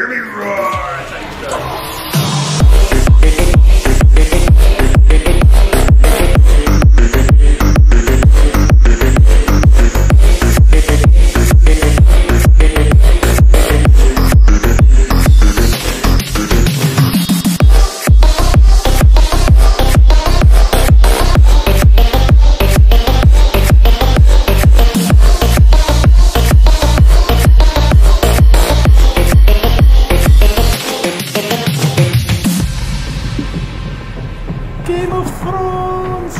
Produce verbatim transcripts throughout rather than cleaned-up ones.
hear me roar! Game of Thrones!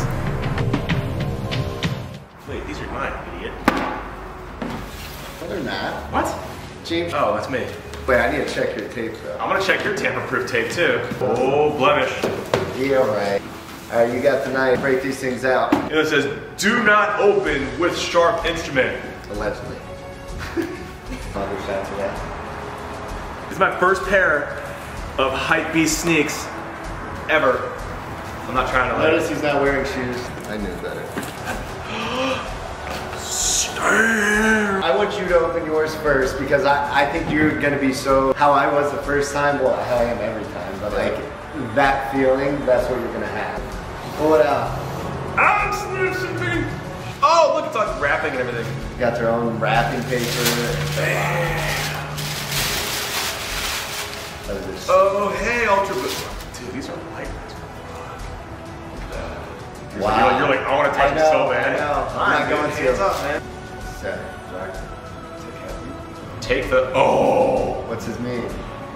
Wait, these are mine, idiot. No, they're not. What? James. Oh, that's me. Wait, I need to check your tape, though. I'm gonna check your tamper-proof tape, too. Oh, blemish. Yeah, right. All right, you got the knife. Break these things out. You know, it says, do not open with sharp instrument. Allegedly. Father's out today. This is my first pair of Hypebeast sneaks ever. I'm not trying to let Notice it. He's not wearing shoes. I knew better. I want you to open yours first because I, I think you're gonna be so how I was the first time, well how I am every time, but like that feeling, that's what you're gonna have. Pull it out. I'm snitching! Oh look, it's like wrapping and everything. You got their own wrapping paper. Oh hey, Ultraboost. Dude, these are light. Wow. You're, like, you're like, I want to touch it so bad. I know. I'm not going to. Hands up, man. Sorry. Take the. Oh. What's his name?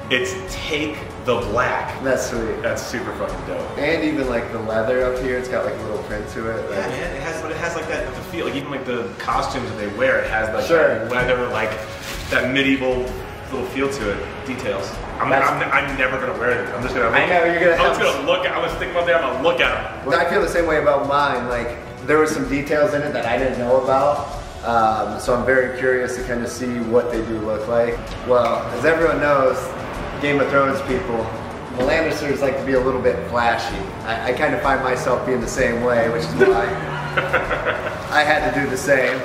It's Take the Black. That's sweet. That's super fucking dope. And even like the leather up here, it's got like a little print to it. Like, yeah, man. It has, but it has like that the feel. Like even like the costumes that they wear, it has like sure. that leather, like that medieval little feel to it. Details. I'm, I'm, I'm never gonna wear it. I'm just gonna. Look. I know you're gonna. I'm just gonna look. I'm gonna stick them up there. I'm gonna look at them. I feel the same way about mine. Like there were some details in it that I didn't know about, um, so I'm very curious to kind of see what they do look like. Well, as everyone knows, Game of Thrones people, the Lannisters like to be a little bit flashy. I, I kind of find myself being the same way, which is why I had to do the same.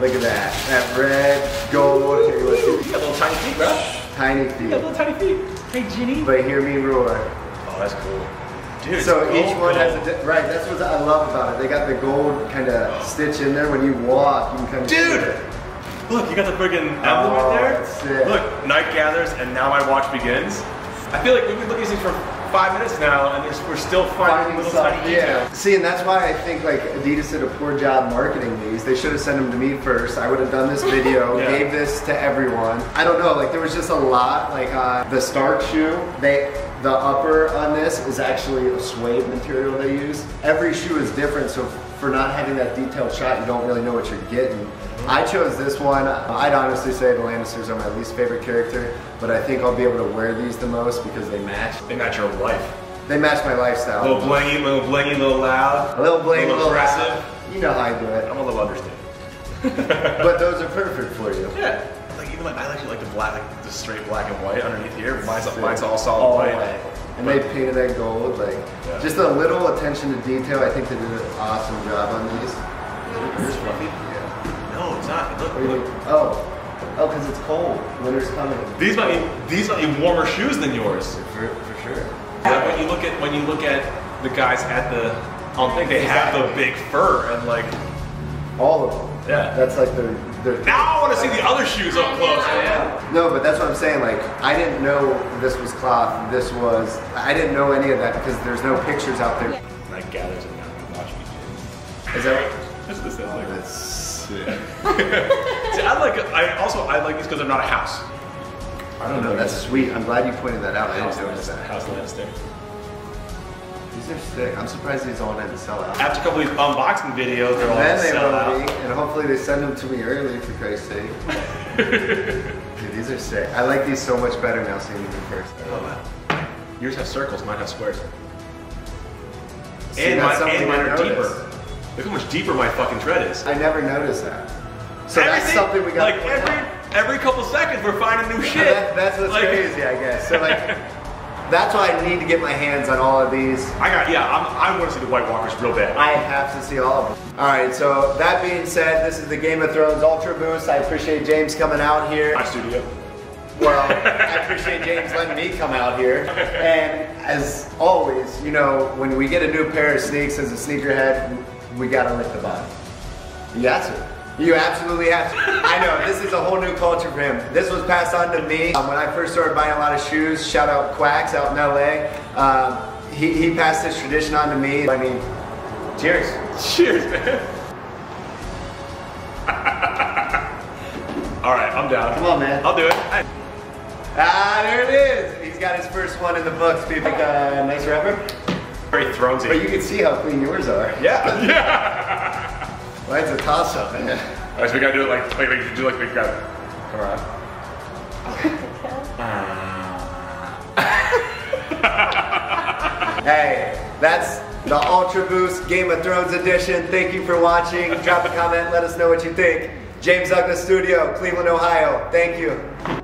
Look at that. That red, gold. Here, let's see. You got little tiny feet, bro. Tiny feet. You got little tiny feet. Hey, Ginny. But hear me roar. Oh, that's cool. Dude, so it's each gold, one gold. has a. Right, that's what I love about it. They got the gold kind of stitch in there. When you walk, you can kind of. Dude! It. Look, you got the friggin' emblem oh, right there. That's it. Look, night gathers, and now my watch begins. I feel like we've been looking at these for five minutes now, and we're still finding, finding little stuff, tiny yeah. details. See, and that's why I think like Adidas did a poor job marketing these. They should have sent them to me first. I would have done this video, yeah. gave this to everyone. I don't know, like there was just a lot. Like uh, the Stark shoe, they the upper on this is actually a suede material they use. Every shoe is different, so for not having that detailed shot, you don't really know what you're getting. I chose this one. I'd honestly say the Lannisters are my least favorite character, but I think I'll be able to wear these the most because they match. They match your life. They match my lifestyle. A little blingy, a little blingy, a little loud. A little blingy, a little aggressive. Loud. You know how I do it. I'm a little understated. But those are perfect for you. Yeah. Like even like I actually like the black, like the straight black and white underneath here. Mine's, mine's all solid all white. white. And they painted that gold. Like yeah. just a little attention to detail. I think they did an awesome job on these. Here's fluffy. No, it's not. Look, look. Oh, oh, because it's cold. Winter's coming. These might be these might be warmer shoes than yours. For, for sure. Yeah, when you look at when you look at the guys at the, I don't think they exactly. have the big fur and like all of them. Yeah, that's like their. their now I want to see the other shoes up close. Yeah. No, but that's what I'm saying. Like I didn't know this was cloth. This was I didn't know any of that because there's no pictures out there. I gathers and now you watch me. Is that right? That's what this is like. That's See, I like. I also I like these because they're not a house. I don't know. That's sweet. I'm glad you pointed that out. I didn't notice that. House Lannister. These are sick. I'm surprised these all didn't sell out. After a couple of these unboxing videos, they're all sell out. And then they will be, and hopefully they send them to me early for Christ's sake. Dude, these are sick. I like these so much better now seeing them first. Oh wow. Yours have circles. Mine have squares. See, and mine, and mine are deeper. Look how much deeper my fucking tread is. I never noticed that. So Everything, that's something we got like to point every, out. every couple seconds we're finding new shit. That, that's what's like, crazy, I guess. So like, that's why I need to get my hands on all of these. I got, yeah, I'm, I want to see the White Walkers real bad. I have to see all of them. Alright, so that being said, this is the Game of Thrones Ultraboost. I appreciate James coming out here. My studio. Well, I appreciate James letting me come out here. And as always, you know, when we get a new pair of sneaks as a sneakerhead, we gotta lick the bottom. You have to. You absolutely have to. I know, this is a whole new culture for him. This was passed on to me um, when I first started buying a lot of shoes. Shout out Quacks out in L A. Um, he, he passed this tradition on to me. I mean, cheers. Cheers, man. All right, I'm down. Come on, man. I'll do it. I ah, there it is. He's got his first one in the books. People like a uh, nice rapper. Very thronesy. But you can see how clean yours are. Yeah. Yeah. Well, that's a toss up, man. All right, so we gotta do it like, like, like do like we got. Come on. Hey, that's the Ultra Boost Game of Thrones edition. Thank you for watching. Drop a comment. Let us know what you think. James Ugnis Studio, Cleveland, Ohio. Thank you.